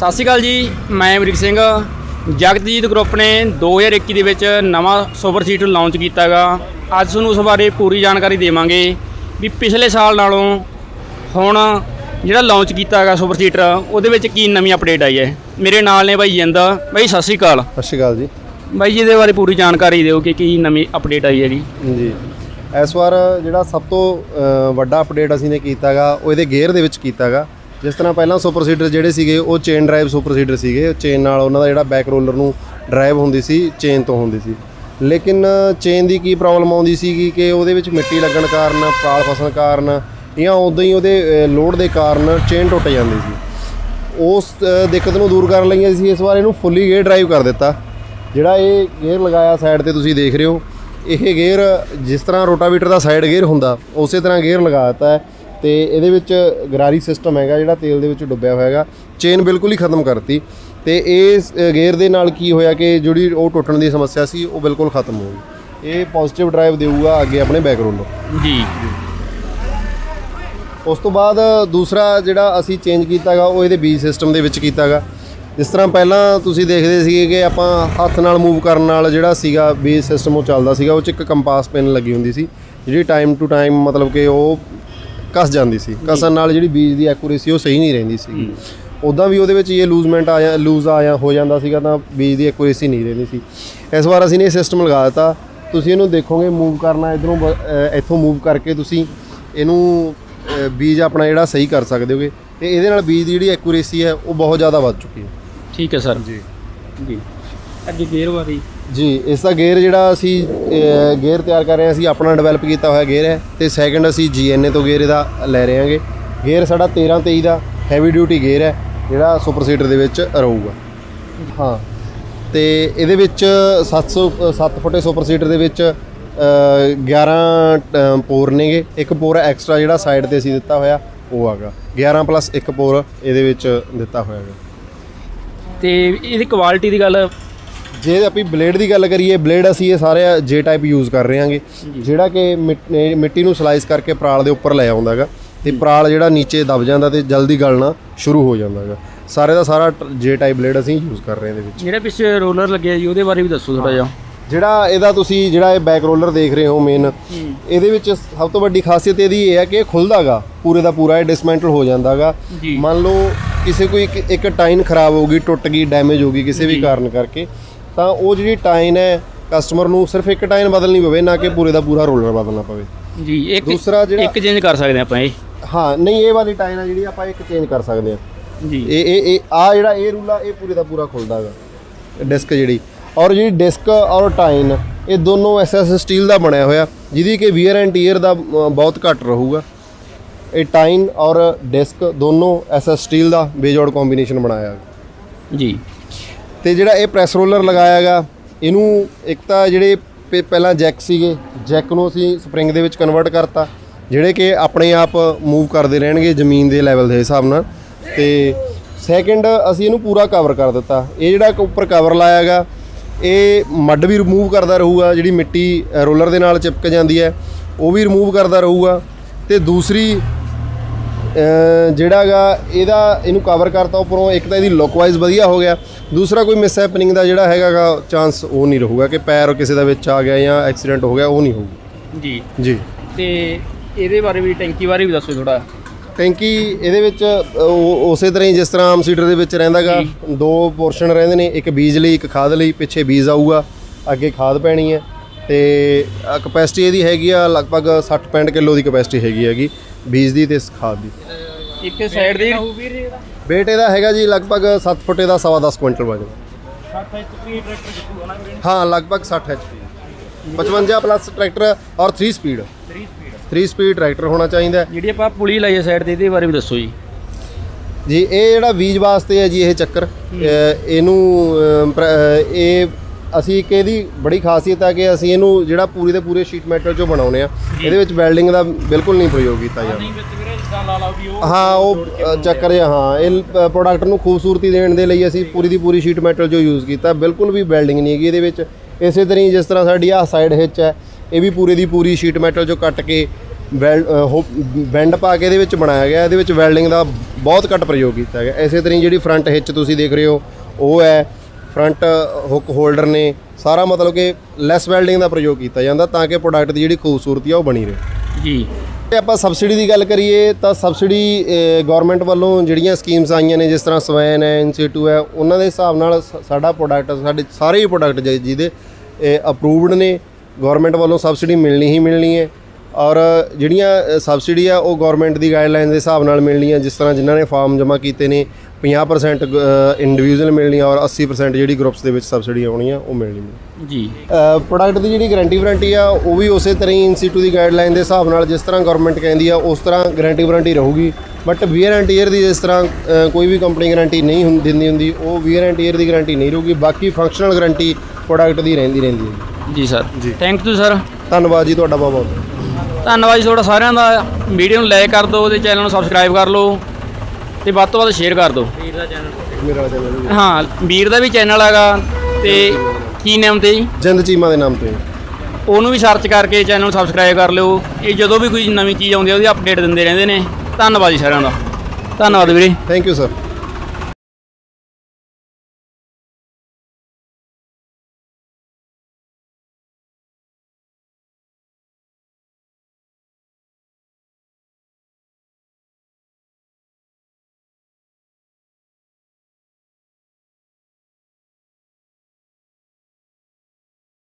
सत श्री अकाल जी, मैं अमरीक सिंह। जगतजीत ग्रुप ने 2021 नवा सुपर सीट लॉन्च किया गा। अज तुहानूं उस बारे पूरी जानकारी देवांगे भी पिछले साल नालों हुण जिहड़ा लॉन्च किया गा सुपर सीट उहदे विच की नवीं अपडेट आई है। मेरे नाल ने भाई जंदा भाई, सत श्री अकाल। सत श्री अकाल जी। भाई जी, इहदे बारे पूरी जानकारी दिओ कि की नवीं अपडेट आई है जी। जी, इस बार जिहड़ा सब तो वड्डा अपडेट असीं ने कीता गा ओह इहदे गेयर दे विच कीता गा। जिस तरह पहला सुपर सीडर जिहड़े सीगे ओह चेन ड्राइव सुपर सीडर सीगे, चेन नाल उहनां दा जिहड़ा बैक रोलर नूं ड्राइव हुंदी सी चेन तो हुंदी सी, लेकिन चेन दी की प्रॉब्लम आउंदी सीगी कि ओहदे विच मिट्टी लगण कारण, पाल फसण कारण या उदां ही उहदे लोड दे कारण चेन टुट जांदी सी। उस दिक्कत नूं दूर करन लई असीं इस बार इहनूं फुली गेयर ड्राइव कर दित्ता। जिहड़ा ये गेयर लगाया साइड ते तुसीं देख रहे हो, यह गेयर जिस तरह रोटावीटर का साइड गेयर होंदा उस तरह गेयर लगा दिता है। तो ये गरारी सिस्टम है जोड़ा तेल के डुबया होगा, चेन बिल्कुल ही खत्म करती। तो इस गेयर के नाल की होया कि जोड़ी वो टुटन की समस्या सी वो बिल्कुल खत्म हो गई। ये पॉजिटिव ड्राइव देगा अगे अपने बैक रोलर जी। उस तो बाद दूसरा जोड़ा असी चेंज किया गा वो ये बीज सिस्टम के। जिस तरह पहला तुसीं देखदे सीगे कि आपां हत्थ नाल मूव करन नाल जिहड़ा सीगा बेस सिस्टम वो चलदा सीगा, वो च इक कंपास पिन लगी हुंदी सी जिहड़ी टाइम टू टाइम मतलब कि वो कस जांदी सी। कसण नाल जिहड़ी बीज दी एक्यूरेसी वो सही नहीं रहिंदी सी। उदां भी उहदे विच ये लूज आया हो जांदा सीगा तां बीज दी एक्यूरेसी नहीं रहिंदी सी। इस वार असीं ने सिस्टम लगा दित्ता। तुसीं इहनूं देखोगे मूव करना इधरों इत्थों मूव करके तुसीं इहनूं बीज अपना जिहड़ा सही कर सकदे होगे। ते इहदे नाल बीज दी जिहड़ी एक्यूरेसी है वो बहुत ज़्यादा वध चुकी है। ठीक है सर जी। जी अगे गेयर वाली जी, इसका गेयर जोड़ा असी गेयर तैयार कर रहे हैं, असी अपना डिवेलप किया हुआ गेयर है। तो सैकेंड असी जी एन ए तो गेयर का लै रहे हैं। गेयर साढ़ा 13-23 का हैवी ड्यूटी गेयर है जोड़ा सुपर सीटर के रहूगा। हाँ, तो ये 7 फुटे सुपर सीटर के 11 पोर ने गे। एक पोर एक्सट्रा जोड़ा साइड पर असी दिता होया वो आगा 11+1 पोर ये दिता होया गा। तो ये क्वालिटी की गल जे अपनी ब्लेड की गल करिए, ब्लेड असी ये सारे जे टाइप यूज़ कर रहे हैं जोड़ा कि मिट्टी में स्लाइस करके पराल के उपर लै आउंदा गा। तो पराल जोड़ा नीचे दब जाता तो जल्दी गलना शुरू हो जाता गा। सारे का सारा जे टाइप ब्लेड असी यूज़ कर रहे हैं। जिहड़ा पिछे रोलर लगे जी उहदे बारे भी दसो थोड़ा जिहा। जोड़ा इहदा तुसीं जोड़ा बैक रोलर देख रहे हो मेन इहदे विच सब तो वड्डी खासियत इहदी है कि खुलदा गा पूरे का पूरा डिसमेंटल हो जाता गा। मान लो किसी कोई एक टाइन खराब होगी, टुट गई, डैमेज होगी किसी भी कारण करके, तो वो जी टाइन है कस्टमर को सिर्फ एक टाइन बदलनी पवे, ना कि पूरे का पूरा रोलर बदलना पवे जी। एक दूसरा जो एक चेंज कर सकते हैं आप। हाँ नहीं, ये वाली टाइन है जी आप एक चेंज कर सकते हैं जी। ये रूला ये पूरे का पूरा खुलदा गा डिस्क जी। और जी डिस्क और टाइन ये दोनों SS स्टील का बनया होया जिदी कि वियर एंड टीयर का बहुत घट रहूगा। ये टाइन और डिस्क दोनों SS स्टील का बेजोड़ कॉम्बीनेशन बनाया जी। तो जोड़ा ये प्रैस रोलर लगाया गा इनू एक तो जोड़े पहला जैक सीगे, जैक नूं असीं स्प्रिंग दे विच कन्वर्ट करता जोड़े कि अपने आप मूव करते रहणगे जमीन के लैवल के हिसाब नाल। तो सैकेंड असीं इनू पूरा कवर कर दिता। ये जोड़ा उपर कवर लाया गा ये मड भी रिमूव करता रहूगा, जिहड़ी मिट्टी रोलर दे नाल चिपक जाती है वो भी रिमूव करता रहूगा। तो दूसरी जोड़ा गा इनू कवर करता उपरों एक तो यदि लुकवाइज वधिया हो गया, दूसरा कोई मिसहैपनिंग का जोड़ा हैगा चांस वो नहीं रहूगा कि पैर किसी का विच आ गया या एक्सीडेंट हो गया, वो नहीं होगा जी। जी तो ये बारे भी टैंकी बारे भी दसो थोड़ा। टैंकी ये उस तरह ही जिस तरह आम सीडर के रहिंदा गा, 2 पोर्शन रहिंदे ने, एक बीज लई एक खाद लई। पिछे बीज आऊगा अगे खाद पैनी है। तो कैपेसिटी यदी हैगी लगभग 60-65 किलो की कैपेसिटी हैगी बीज की खाद की। एक साइड वेट इहदा हैगा जी लगभग 7 फुटे का 10.25 क्विंटल वजन। हाँ लगभग 60 HP 55+ ट्रैक्टर और 3 स्पीड ट्रैक्टर होना चाहिए। जी आप पुली लाई है साइड के बारे भी दसो जी। जी ये जोड़ा बीज वास्ते है जी, ये चक्कर इनू असी एक बड़ी खासियत है कि असी इनू जिहड़ा पूरी दे पूरे शीट मैटल चो बनाउने आ। इहदे विच वेल्डिंग दा बिल्कुल नहीं प्रयोग कीता जांदा। हाँ वो चक्कर है। हाँ ये प्रोडक्ट नू खूबसूरती देण दे लई असी पूरी दी पूरी शीट मैटल जो यूज़ कीता, बिल्कुल भी वेल्डिंग नहीं हैगी इहदे विच। इसे तरह जिस तरह साडी आ साइड हिच है ये भी पूरी दी पूरी शीट मैटल चो कट के बैंड पा के ਇਹਦੇ ਵਿੱਚ ਬਣਾਇਆ ਗਿਆ। ਇਹਦੇ ਵਿੱਚ ਵੈਲਡਿੰਗ ਦਾ ਬਹੁਤ ਘੱਟ ਪ੍ਰਯੋਗ ਕੀਤਾ ਗਿਆ। ਇਸੇ ਤਰ੍ਹਾਂ ਜਿਹੜੀ ਫਰੰਟ ਹਿੱਚ ਤੁਸੀਂ ਦੇਖ ਰਹੇ ਹੋ ਉਹ ਹੈ ਫਰੰਟ ਹੁੱਕ ਹੋਲਡਰ ਨੇ, ਸਾਰਾ मतलब कि ਲੈਸ ਵੈਲਡਿੰਗ ਦਾ ਪ੍ਰਯੋਗ ਕੀਤਾ ਜਾਂਦਾ ਤਾਂ ਕਿ ਪ੍ਰੋਡਕਟ ਦੀ ਜਿਹੜੀ ਖੂਬਸੂਰਤੀ ਆ ਉਹ ਬਣੀ ਰਹੇ। ਜੀ ਆਪਾਂ ਸਬਸਿਡੀ ਦੀ ਗੱਲ ਕਰੀਏ ਤਾਂ ਸਬਸਿਡੀ ਗਵਰਨਮੈਂਟ ਵੱਲੋਂ ਜਿਹੜੀਆਂ ਸਕੀਮਸ ਆਈਆਂ ਨੇ ਜਿਸ ਤਰ੍ਹਾਂ ਸਵੈਨ ਹੈ, ਇਨਸਟੀਟਿਊਟ ਹੈ, ਉਹਨਾਂ ਦੇ ਹਿਸਾਬ ਨਾਲ ਸਾਡਾ ਪ੍ਰੋਡਕਟ, ਸਾਡੇ ਸਾਰੇ ਹੀ ਪ੍ਰੋਡਕਟ ਜਿਹਦੇ ਅਪਰੂਵਡ ਨੇ ਗਵਰਨਮੈਂਟ ਵੱਲੋਂ ਸਬਸਿਡੀ ਮਿਲਣੀ ਹੀ ਮਿਲਣੀ ਹੈ। और ਜਿਹੜੀਆਂ ਸਬਸਿਡੀ ਆ ਉਹ ਗਵਰਨਮੈਂट ਦੀ ਗਾਈਡਲਾਈਨ ਦੇ ਹਿਸਾਬ ਨਾਲ ਮਿਲਣੀ ਆ। जिस तरह ਜਿਨ੍ਹਾਂ ने ਫਾਰਮ ਜਮ੍ਹਾਂ ਕੀਤੇ ਨੇ 50% इंडिविजुअल मिलनी और 80% जी ग्रुप्स के सबसिडी आनी वो मिलनी जी। प्रोडक्ट की जी गारंटी वारंटी आ वो भी उस तरह ही इंस्टीट्यूट की गाइडलाइन के हिसाब न जिस तरह गवर्नमेंट कहती है उस तरह गारंटी वारंटी रहूगी। बट वीयर एंड ईयर की जिस तरह कोई भी कंपनी गारंटी नहीं दी होंगी वो वीयर एंड ईयर की गारंटी नहीं रहूगी। बाकी फंक्शनल गारंटी प्रोडक्ट की रही है जी। Sir ji thank you sir, धन्यवाद जी, बहुत बहुत धन्यवाद जी थोड़ा सारे का। वीडियो लाइक कर दो, चैनल सबसक्राइब कर लो ਤੇ ਵੱਧ ਤੋਂ ਵੱਧ ਸ਼ੇਅਰ ਕਰ ਦਿਓ। ਵੀਰ ਦਾ ਚੈਨਲ, ਮੇਰਾ ਚੈਨਲ ਹਾਂ ਵੀਰ ਦਾ ਵੀ ਚੈਨਲ ਹੈਗਾ ਤੇ ਕੀ ਨਾਮ ਤੇ ਜੀ ਜਿੰਦ ਚੀਮਾ ਦੇ ਨਾਮ ਤੇ, ਉਹਨੂੰ ਵੀ ਸਰਚ ਕਰਕੇ ਚੈਨਲ ਸਬਸਕ੍ਰਾਈਬ ਕਰ ਲਿਓ। ਇਹ ਜਦੋਂ ਵੀ ਕੋਈ ਨਵੀਂ ਚੀਜ਼ ਆਉਂਦੀ ਆ ਉਹਦੀ ਅਪਡੇਟ ਦਿੰਦੇ ਰਹਿੰਦੇ ਨੇ। ਧੰਨਵਾਦ ਜੀ ਸਾਰਿਆਂ ਦਾ, ਧੰਨਵਾਦ ਵੀਰੇ, ਥੈਂਕ ਯੂ ਸਰ।